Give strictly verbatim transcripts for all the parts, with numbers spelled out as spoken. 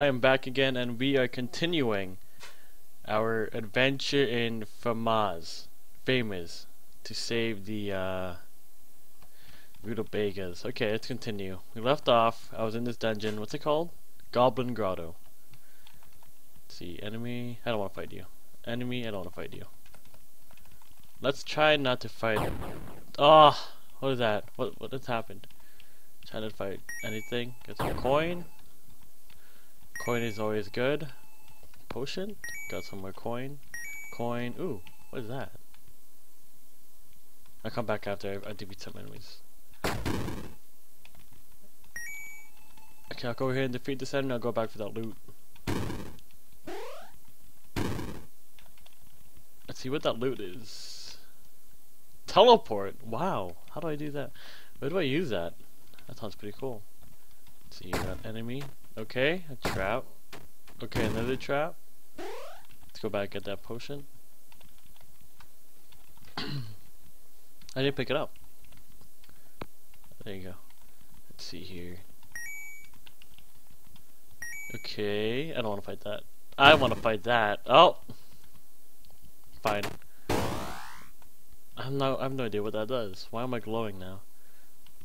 I am back again, and we are continuing our adventure in Famaze, Famaze, to save the uh, rutabagas. Okay, let's continue. We left off. I was in this dungeon. What's it called? Goblin Grotto. Let's see, enemy. I don't want to fight you. Enemy. I don't want to fight you. Let's try not to fight him. Ah, oh, what is that? What what has happened? Trying to fight anything. Get some coin. Coin is always good. Potion? Got some more coin. Coin. Ooh, what is that? I'll come back after I defeat some enemies. Okay, I'll go over here and defeat this enemy, I'll go back for that loot. Let's see what that loot is. Teleport! Wow, how do I do that? Where do I use that? That sounds pretty cool. Let's see, you got enemy. Okay, a trap. Okay, another trap. Let's go back and get that potion. I didn't pick it up. There you go. Let's see here. Okay, I don't want to fight that. I want to fight that. Oh! Fine. I'm no, I have no idea what that does. Why am I glowing now?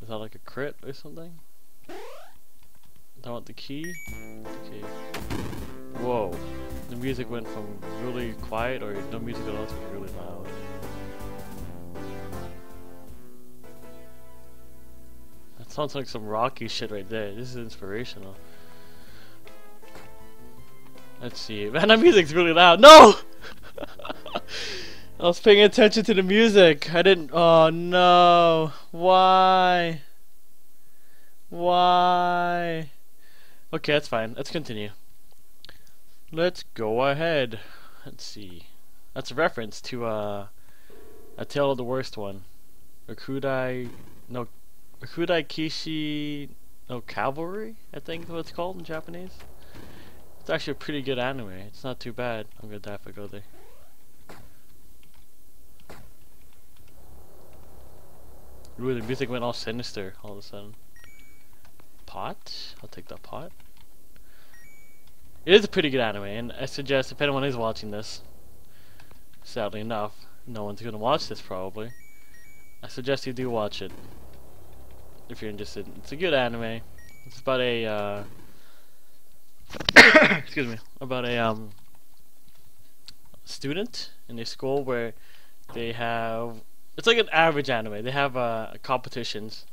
Is that like a crit or something? I want the key. Okay. Whoa. The music went from really quiet or no music at all to really loud. That sounds like some Rocky shit right there. This is inspirational. Let's see. Man, that music's really loud. No! I was paying attention to the music. I didn't. Oh no. Why? Why? Okay, that's fine. Let's continue. Let's go ahead. Let's see. That's a reference to uh, a tale of the worst one. Akudai, no, Akudai Kishi, no cavalry. I think is what it's called in Japanese. It's actually a pretty good anime. It's not too bad. I'm gonna die if I go there. Ooh, the music went all sinister all of a sudden. Pot? I'll take that pot. It is a pretty good anime, and I suggest if anyone is watching this, sadly enough, no one's gonna watch this probably, I suggest you do watch it if you're interested. It's a good anime. It's about a uh... excuse me, about a um student in a school where they have, it's like an average anime, they have uh, competitions,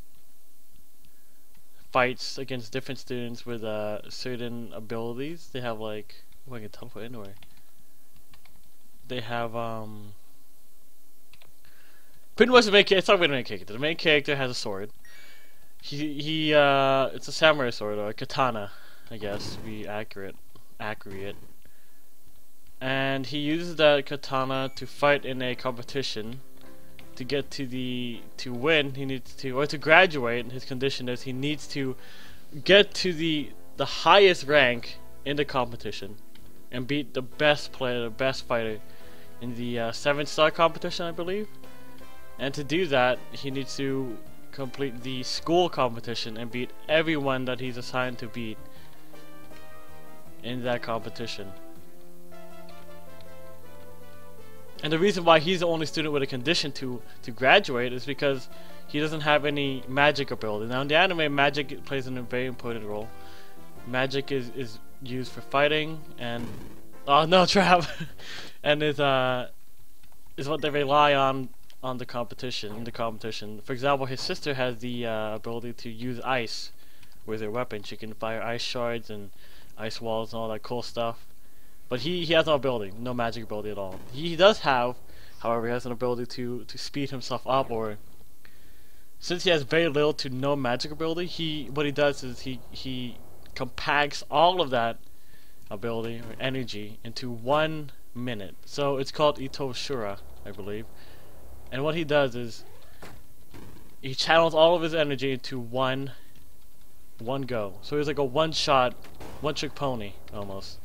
fights against different students with uh, certain abilities. They have like, oh, I can teleport anywhere. They have um, pretty much the main. It's not really the main character. The main character has a sword. He he. Uh, it's a samurai sword or a katana, I guess, to be accurate, accurate. And he uses that katana to fight in a competition. To get to the to win, he needs to, or to graduate. His condition is he needs to get to the the highest rank in the competition and beat the best player, the best fighter in the uh, seven star competition, I believe. And to do that, he needs to complete the school competition and beat everyone that he's assigned to beat in that competition. And the reason why he's the only student with a condition to, to graduate is because he doesn't have any magic ability. Now in the anime, magic plays a very important role. Magic is, is used for fighting and... Oh no, trap! and is, uh, is what they rely on on the competition, in the competition. For example, his sister has the uh, ability to use ice with her weapon. She can fire ice shards and ice walls and all that cool stuff. But he, he has no ability, no magic ability at all. He does have, however, he has an ability to, to speed himself up, or since he has very little to no magic ability, he what he does is he, he compacts all of that ability or energy into one minute. So it's called Ito Shura, I believe. And what he does is he channels all of his energy into one one go. So he's like a one shot, one trick pony almost.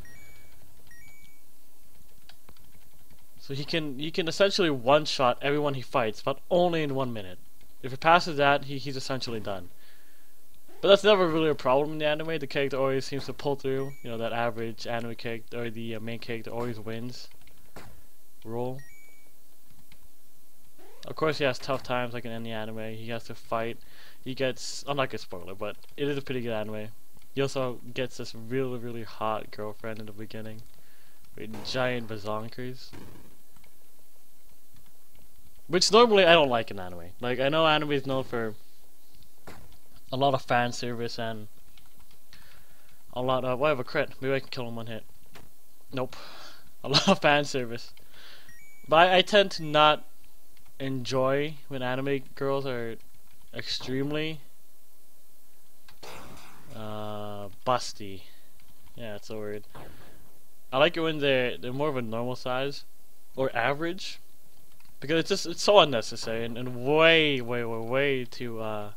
So he can he can essentially one-shot everyone he fights, but only in one minute. If he passes that, he, he's essentially done. But that's never really a problem in the anime. The character always seems to pull through. You know, that average anime character, or the uh, main character always wins rule. Of course he has tough times like in any anime. He has to fight. He gets, I'm not gonna spoil it, but it is a pretty good anime. He also gets this really, really hot girlfriend in the beginning with giant bazonkers, which normally I don't like in anime. Like, I know anime is known for a lot of fan service and a lot of, well, I have a crit, maybe I can kill him one hit. Nope. A lot of fan service. But I, I tend to not enjoy when anime girls are extremely uh, busty. Yeah, that's the word. I like it when they're, they're more of a normal size or average, because it's just, it's so unnecessary and, and way, way, way, way too uh,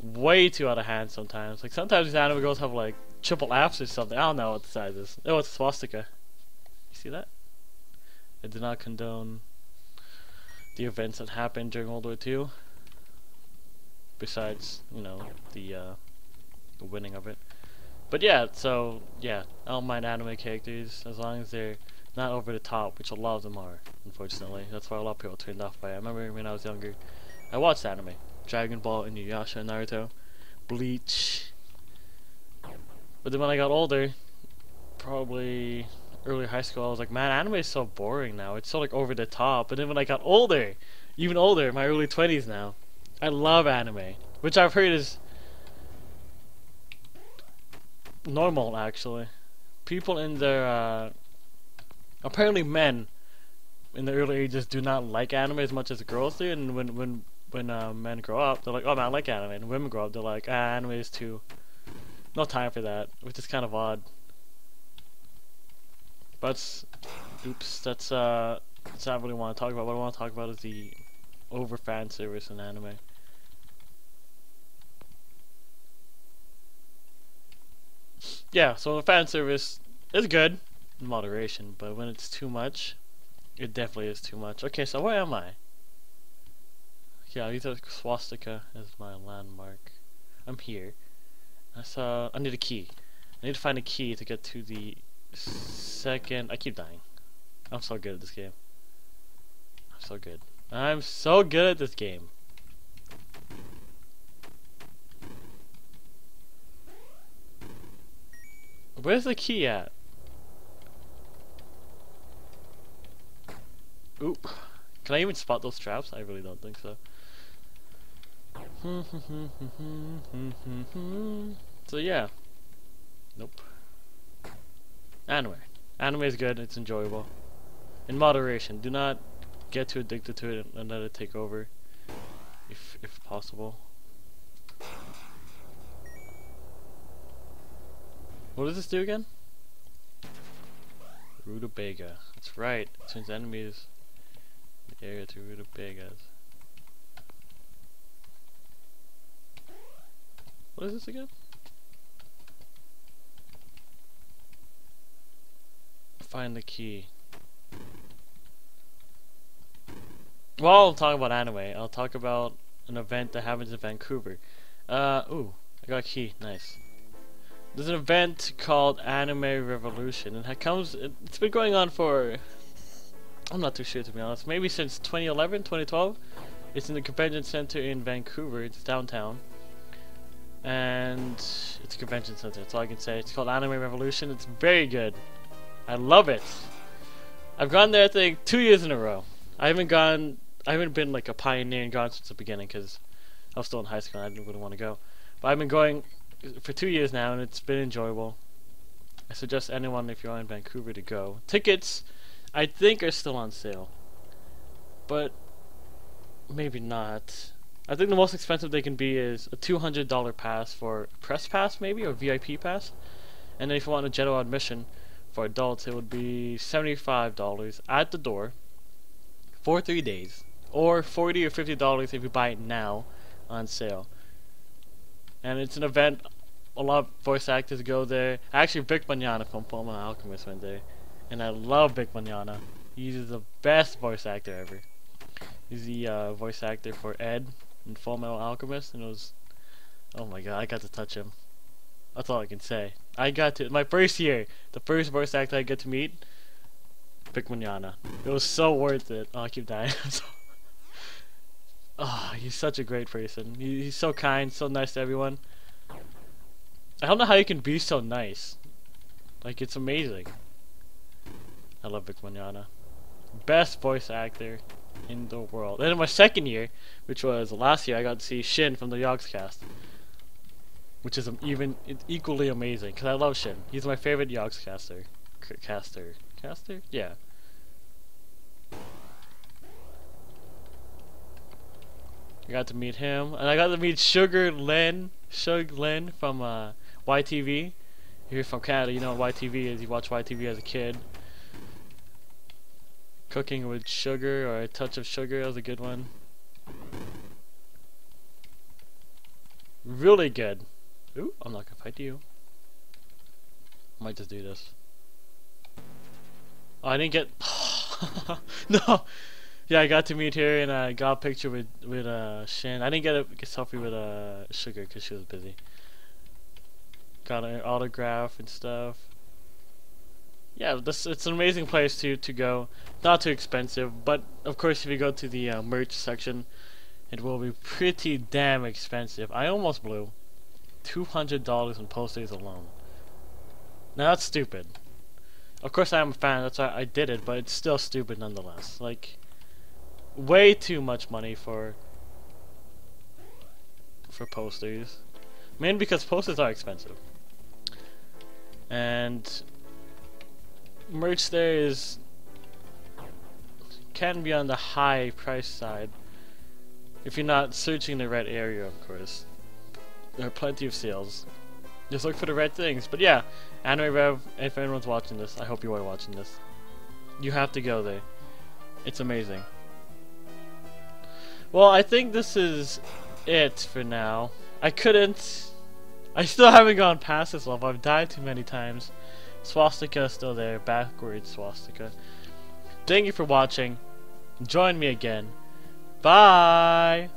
way too out of hand sometimes. Like, sometimes these anime girls have like triple apps or something. I don't know what the size is. Oh, it's a swastika. You see that? I did not condone the events that happened during World War Two. Besides, you know, the uh, the winning of it. But yeah, so yeah, I don't mind anime characters as long as they're not over the top, which a lot of them are, unfortunately. That's why a lot of people turned off by it. I remember when I was younger, I watched anime. Dragon Ball, Inuyasha, Naruto, Bleach. But then when I got older, probably early high school, I was like, man, anime is so boring now. It's so like over the top. And then when I got older, even older, my early twenties now, I love anime, which I've heard is normal, actually. People in their, uh, apparently men in the early ages do not like anime as much as girls do, and when, when, when uh, men grow up, they're like, oh man, I like anime, and women grow up, they're like, ah, anime is too, no time for that, which is kind of odd. But, it's, oops, that's, uh, that's not what I want to talk about. What I want to talk about is the over fan service in anime. Yeah, so the fan service is good in moderation, but when it's too much, it definitely is too much. Okay, so where am I? Yeah, I'll use a swastika as my landmark. I'm here. I saw. I need a key. I need to find a key to get to the second. I keep dying. I'm so good at this game. I'm so good. I'm so good at this game. Where's the key at? Oop. Can I even spot those traps? I really don't think so. So yeah. Nope. Anime. Anime is good. It's enjoyable. In moderation. Do not get too addicted to it and let it take over. If, if possible. What does this do again? Rutabaga. That's right. It turns enemies in the area to rutabagas. What is this again? Find the key. While I'm talking about anime, I'll talk about an event that happens in Vancouver. Uh, ooh, I got a key. Nice. There's an event called Anime Revolution, and it comes, it's been going on for, I'm not too sure to be honest, maybe since twenty eleven, twenty twelve. It's in the convention center in Vancouver. It's downtown, and it's a convention center, that's all I can say. It's called Anime Revolution. It's very good. I love it. I've gone there, I think, two years in a row. I haven't gone, I haven't been like a pioneer and gone since the beginning, because I was still in high school and I didn't really want to go, but I've been going for two years now, and it's been enjoyable. I suggest anyone, if you're in Vancouver, to go. Tickets, I think, are still on sale, but maybe not. I think the most expensive they can be is a two hundred dollar pass for press pass, maybe, or V I P pass. And then if you want a general admission for adults, it would be seventy-five dollars at the door for three days, or forty or fifty dollars if you buy it now on sale. And it's an event, a lot of voice actors go there. Actually, Vic Mignogna from Fullmetal Alchemist went there, and I love Vic Mignogna. He's the best voice actor ever. He's the uh, voice actor for Ed in Fullmetal Alchemist, and it was Oh my god, I got to touch him. That's all I can say. I got to, my first year, the first voice actor I get to meet, Vic Mignogna. It was so worth it. Oh, I keep dying. Oh, he's such a great person. He, he's so kind, so nice to everyone. I don't know how you can be so nice. Like, it's amazing. I love Vic Mignogna. Best voice actor in the world. And in my second year, which was last year, I got to see Shin from the Yogscast, which is even it's equally amazing, because I love Shin. He's my favorite Yogscaster. C caster. Caster? Yeah. I got to meet him, and I got to meet Sugar Lin. Sugar Lin from uh, Y T V. You're from Canada, you know what Y T V is. You watch Y T V as a kid. Cooking with Sugar, or A Touch of Sugar, that was a good one. Really good. Ooh, I'm not gonna fight you. Might just do this. Oh, I didn't get. No. Yeah, I got to meet her, and I got a picture with with uh, Shin. I didn't get a selfie with uh, Sugar because she was busy. Got an autograph and stuff. Yeah, this it's an amazing place to to go. Not too expensive, but of course, if you go to the uh, merch section, it will be pretty damn expensive. I almost blew two hundred dollars in posters alone. Now that's stupid. Of course, I am a fan. That's why I did it, but it's still stupid nonetheless. Like. Way too much money for for posters, mainly because posters are expensive, and merch there is can be on the high price side if you're not searching the right area. Of course, there are plenty of sales. Just look for the right things. But yeah, Anime Rev. If anyone's watching this, I hope you are watching this. You have to go there. It's amazing. Well, I think this is it for now. I couldn't... I still haven't gone past this level. I've died too many times. Swastika is still there. Backward swastika. Thank you for watching. Join me again. Bye!